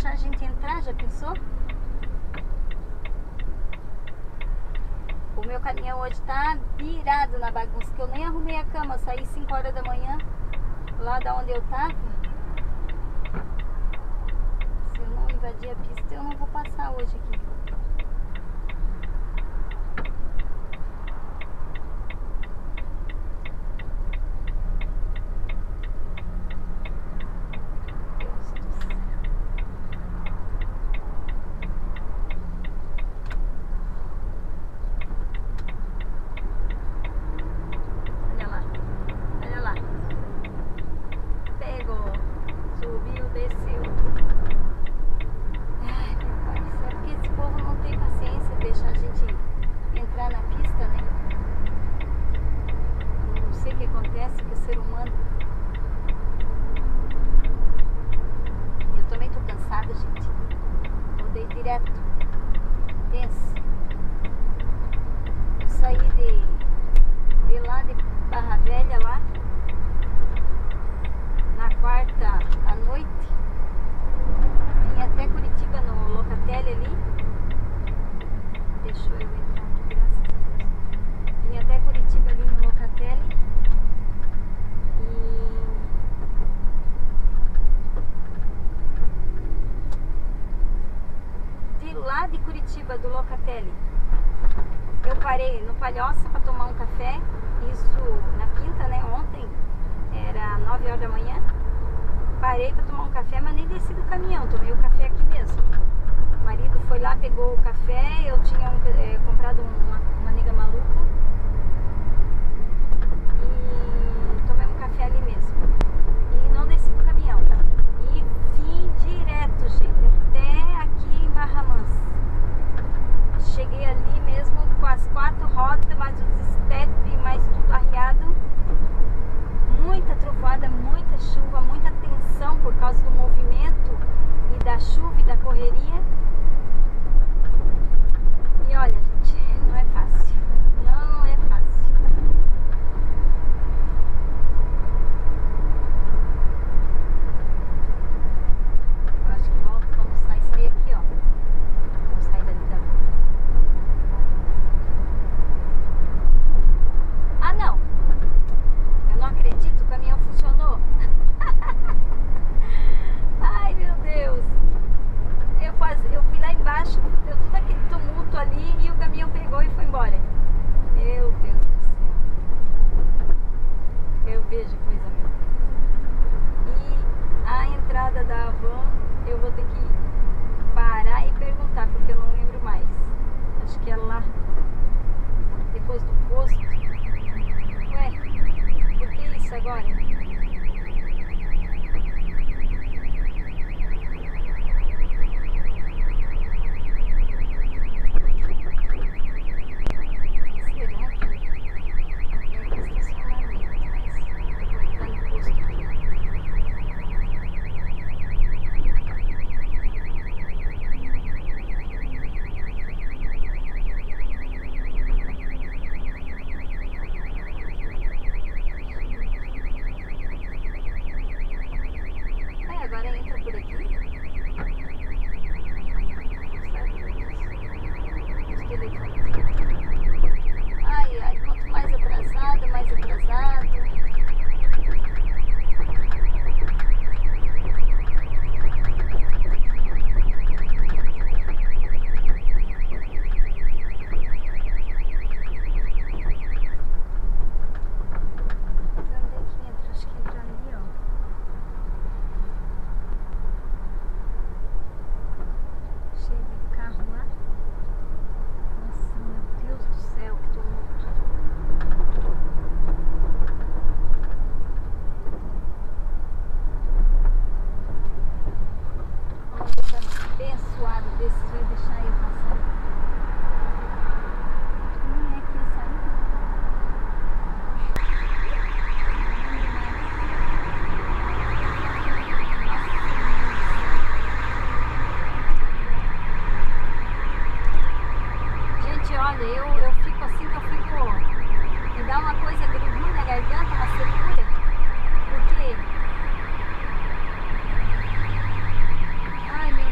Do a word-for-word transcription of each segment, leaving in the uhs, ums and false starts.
deixar a gente entrar, já pensou? O meu caminhão hoje tá virado na bagunça, que eu nem arrumei a cama, saí cinco horas da manhã, lá da onde eu tava. Se eu não invadir a pista, eu não vou passar hoje aqui. Do Locatelli, eu parei no Palhoça para tomar um café, isso na quinta, né? Ontem era nove horas da manhã, parei para tomar um café, mas nem desci do caminhão, tomei o café aqui mesmo. O marido foi lá, pegou o café, eu tinha um, é, comprado uma, uma nega maluca e tomei um café ali mesmo e não desci do caminhão e vim direto, gente, até aqui em Barra Mansa. Cheguei ali mesmo com as quatro rodas, mais os estepe, mais tudo arriado. Muita trovoada, muita chuva, muita tensão por causa do movimento e da chuva e da correria. E olha, gente, não é fácil. Não é fácil. Eu acho que volta, vamos sair, sair aqui, ó. Porque, ai, meu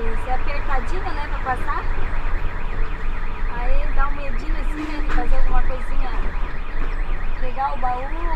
mas é apertadinha, né, pra passar. Aí dá um medinho assim, né, de fazer alguma coisinha, pegar o baú.